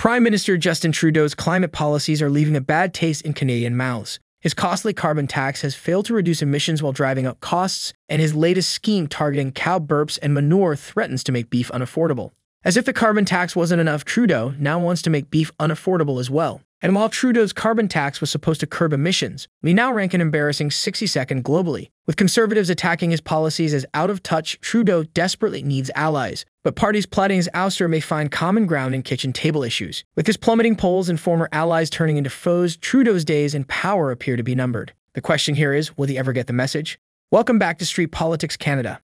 Prime Minister Justin Trudeau's climate policies are leaving a bad taste in Canadian mouths. His costly carbon tax has failed to reduce emissions while driving up costs, and his latest scheme targeting cow burps and manure threatens to make beef unaffordable. As if the carbon tax wasn't enough, Trudeau now wants to make beef unaffordable as well. And while Trudeau's carbon tax was supposed to curb emissions, we now rank an embarrassing 62nd globally. With conservatives attacking his policies as out of touch, Trudeau desperately needs allies. But parties plotting his ouster may find common ground in kitchen table issues. With his plummeting polls and former allies turning into foes, Trudeau's days in power appear to be numbered. The question here is, will he ever get the message? Welcome back to Street Politics Canada.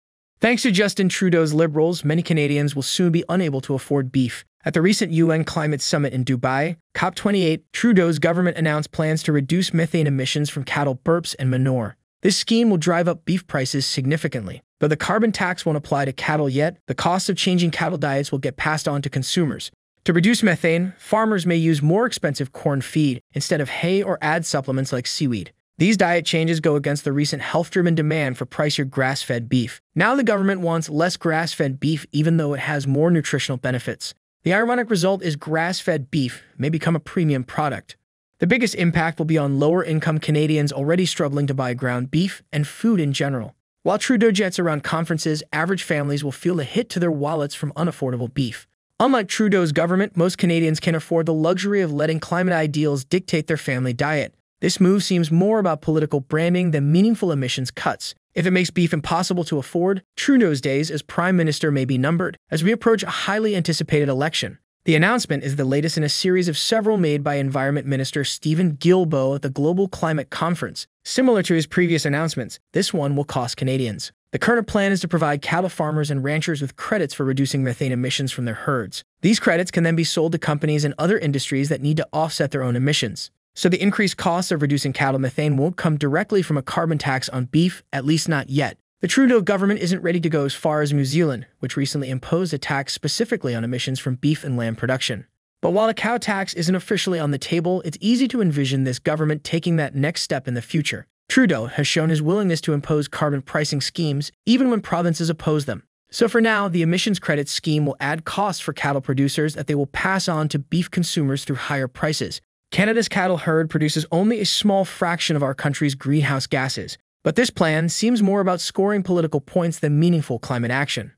Thanks to Justin Trudeau's Liberals, many Canadians will soon be unable to afford beef. At the recent UN Climate Summit in Dubai, COP28, Trudeau's government announced plans to reduce methane emissions from cattle burps and manure. This scheme will drive up beef prices significantly. Though the carbon tax won't apply to cattle yet, the cost of changing cattle diets will get passed on to consumers. To reduce methane, farmers may use more expensive corn feed instead of hay or add supplements like seaweed. These diet changes go against the recent health-driven demand for pricier grass-fed beef. Now the government wants less grass-fed beef even though it has more nutritional benefits. The ironic result is grass-fed beef may become a premium product. The biggest impact will be on lower-income Canadians already struggling to buy ground beef and food in general. While Trudeau jets around conferences, average families will feel a hit to their wallets from unaffordable beef. Unlike Trudeau's government, most Canadians can afford the luxury of letting climate ideals dictate their family diet. This move seems more about political branding than meaningful emissions cuts. If it makes beef impossible to afford, Trudeau's days as Prime Minister may be numbered, as we approach a highly anticipated election. The announcement is the latest in a series of several made by Environment Minister Steven Guilbeault at the Global Climate Conference. Similar to his previous announcements, this one will cost Canadians. The current plan is to provide cattle farmers and ranchers with credits for reducing methane emissions from their herds. These credits can then be sold to companies and other industries that need to offset their own emissions. So the increased cost of reducing cattle methane won't come directly from a carbon tax on beef, at least not yet. The Trudeau government isn't ready to go as far as New Zealand, which recently imposed a tax specifically on emissions from beef and lamb production. But while the cow tax isn't officially on the table, it's easy to envision this government taking that next step in the future. Trudeau has shown his willingness to impose carbon pricing schemes, even when provinces oppose them. So for now, the emissions credit scheme will add costs for cattle producers that they will pass on to beef consumers through higher prices. Canada's cattle herd produces only a small fraction of our country's greenhouse gases, but this plan seems more about scoring political points than meaningful climate action.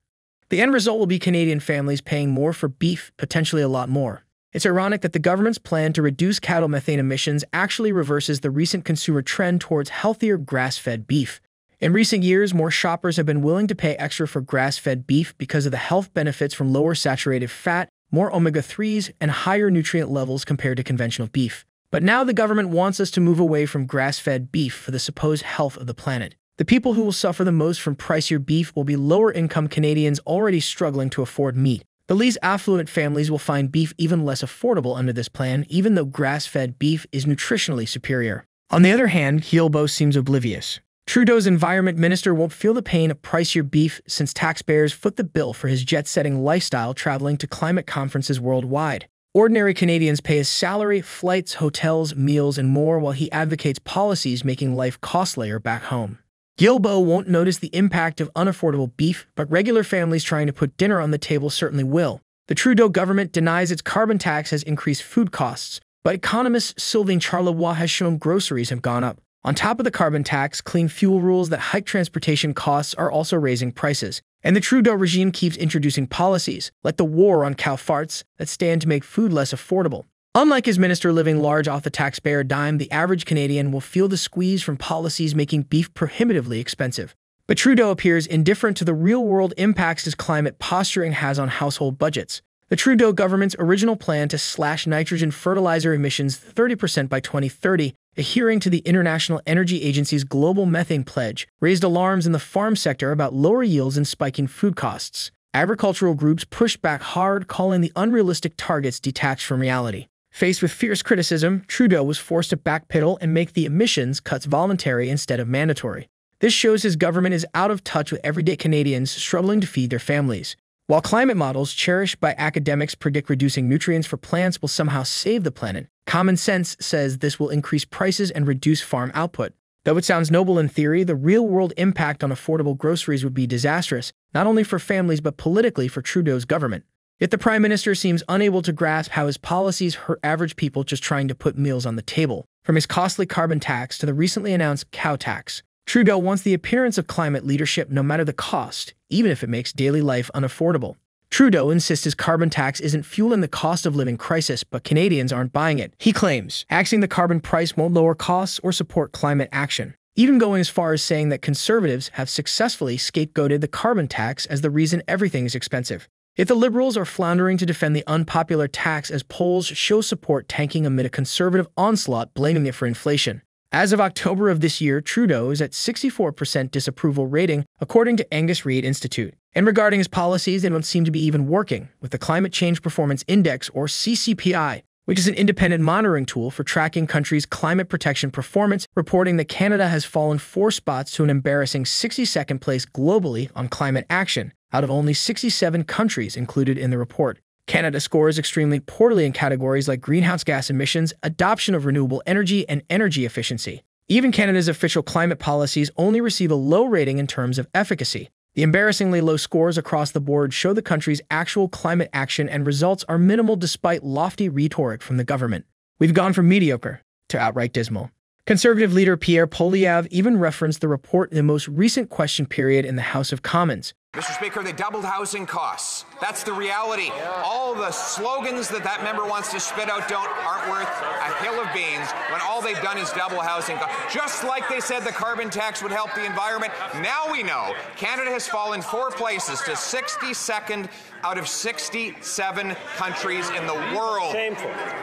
The end result will be Canadian families paying more for beef, potentially a lot more. It's ironic that the government's plan to reduce cattle methane emissions actually reverses the recent consumer trend towards healthier grass-fed beef. In recent years, more shoppers have been willing to pay extra for grass-fed beef because of the health benefits from lower saturated fat, more omega-3s, and higher nutrient levels compared to conventional beef. But now the government wants us to move away from grass-fed beef for the supposed health of the planet. The people who will suffer the most from pricier beef will be lower-income Canadians already struggling to afford meat. The least affluent families will find beef even less affordable under this plan, even though grass-fed beef is nutritionally superior. On the other hand, Guilbeault seems oblivious. Trudeau's environment minister won't feel the pain of pricier beef since taxpayers foot the bill for his jet-setting lifestyle traveling to climate conferences worldwide. Ordinary Canadians pay his salary, flights, hotels, meals, and more while he advocates policies making life costlier back home. Guilbeault won't notice the impact of unaffordable beef, but regular families trying to put dinner on the table certainly will. The Trudeau government denies its carbon tax has increased food costs, but economist Sylvain Charlebois has shown groceries have gone up. On top of the carbon tax, clean fuel rules that hike transportation costs are also raising prices. And the Trudeau regime keeps introducing policies, like the war on cow farts, that stand to make food less affordable. Unlike his minister living large off the taxpayer dime, the average Canadian will feel the squeeze from policies making beef prohibitively expensive. But Trudeau appears indifferent to the real-world impacts his climate posturing has on household budgets. The Trudeau government's original plan to slash nitrogen fertilizer emissions 30% by 2030, adhering to the International Energy Agency's global methane pledge, raised alarms in the farm sector about lower yields and spiking food costs. Agricultural groups pushed back hard, calling the unrealistic targets detached from reality. Faced with fierce criticism, Trudeau was forced to backpedal and make the emissions cuts voluntary instead of mandatory. This shows his government is out of touch with everyday Canadians struggling to feed their families. While climate models cherished by academics predict reducing nutrients for plants will somehow save the planet, common sense says this will increase prices and reduce farm output. Though it sounds noble in theory, the real-world impact on affordable groceries would be disastrous, not only for families but politically for Trudeau's government. Yet the Prime Minister seems unable to grasp how his policies hurt average people just trying to put meals on the table. From his costly carbon tax to the recently announced cow tax, Trudeau wants the appearance of climate leadership no matter the cost, even if it makes daily life unaffordable. Trudeau insists his carbon tax isn't fueling the cost of living crisis, but Canadians aren't buying it. He claims axing the carbon price won't lower costs or support climate action, even going as far as saying that Conservatives have successfully scapegoated the carbon tax as the reason everything is expensive. Yet the Liberals are floundering to defend the unpopular tax as polls show support tanking amid a Conservative onslaught blaming it for inflation. As of October of this year, Trudeau is at 64% disapproval rating, according to Angus Reid Institute. And regarding his policies, they don't seem to be even working, with the Climate Change Performance Index, or CCPI, which is an independent monitoring tool for tracking countries' climate protection performance, reporting that Canada has fallen 4 spots to an embarrassing 62nd place globally on climate action, out of only 67 countries included in the report. Canada scores extremely poorly in categories like greenhouse gas emissions, adoption of renewable energy, and energy efficiency. Even Canada's official climate policies only receive a low rating in terms of efficacy. The embarrassingly low scores across the board show the country's actual climate action and results are minimal despite lofty rhetoric from the government. We've gone from mediocre to outright dismal. Conservative leader Pierre Poilievre even referenced the report in the most recent question period in the House of Commons. Mr. Speaker, they doubled housing costs. That's the reality. Yeah. All the slogans that member wants to spit out aren't worth a hill of beans when all they've done is double housing costs. Just like they said the carbon tax would help the environment, now we know Canada has fallen 4 places to 62nd out of 67 countries in the world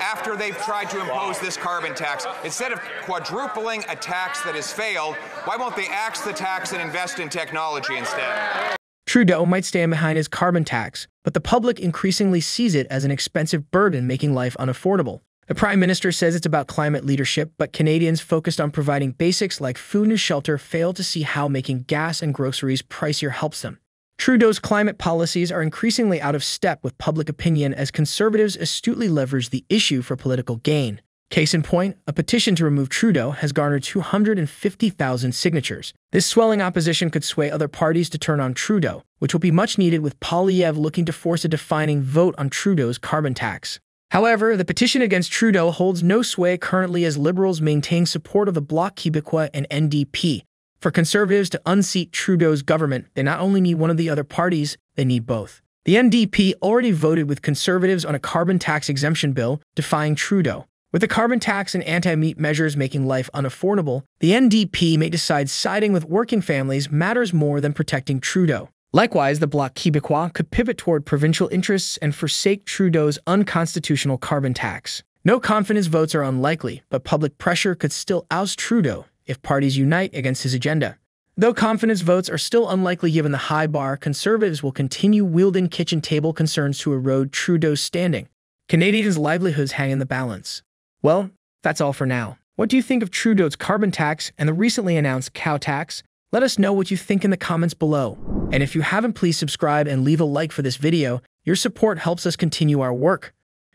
after they've tried to impose this carbon tax. Instead of quadrupling a tax that has failed, why won't they axe the tax and invest in technology instead? Trudeau might stand behind his carbon tax, but the public increasingly sees it as an expensive burden making life unaffordable. The Prime Minister says it's about climate leadership, but Canadians focused on providing basics like food and shelter fail to see how making gas and groceries pricier helps them. Trudeau's climate policies are increasingly out of step with public opinion as Conservatives astutely leverage the issue for political gain. Case in point, a petition to remove Trudeau has garnered 250,000 signatures. This swelling opposition could sway other parties to turn on Trudeau, which will be much needed with Poilievre looking to force a defining vote on Trudeau's carbon tax. However, the petition against Trudeau holds no sway currently as Liberals maintain support of the Bloc Québécois and NDP. For Conservatives to unseat Trudeau's government, they not only need one of the other parties, they need both. The NDP already voted with Conservatives on a carbon tax exemption bill, defying Trudeau. With the carbon tax and anti-meat measures making life unaffordable, the NDP may decide siding with working families matters more than protecting Trudeau. Likewise, the Bloc Québécois could pivot toward provincial interests and forsake Trudeau's unconstitutional carbon tax. No confidence votes are unlikely, but public pressure could still oust Trudeau if parties unite against his agenda. Though confidence votes are still unlikely given the high bar, Conservatives will continue wielding kitchen table concerns to erode Trudeau's standing. Canadians' livelihoods hang in the balance. Well, that's all for now. What do you think of Trudeau's carbon tax and the recently announced cow tax? Let us know what you think in the comments below. And if you haven't, please subscribe and leave a like for this video. Your support helps us continue our work.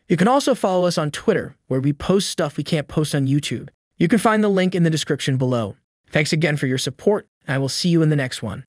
You can also follow us on Twitter, where we post stuff we can't post on YouTube. You can find the link in the description below. Thanks again for your support, and I will see you in the next one.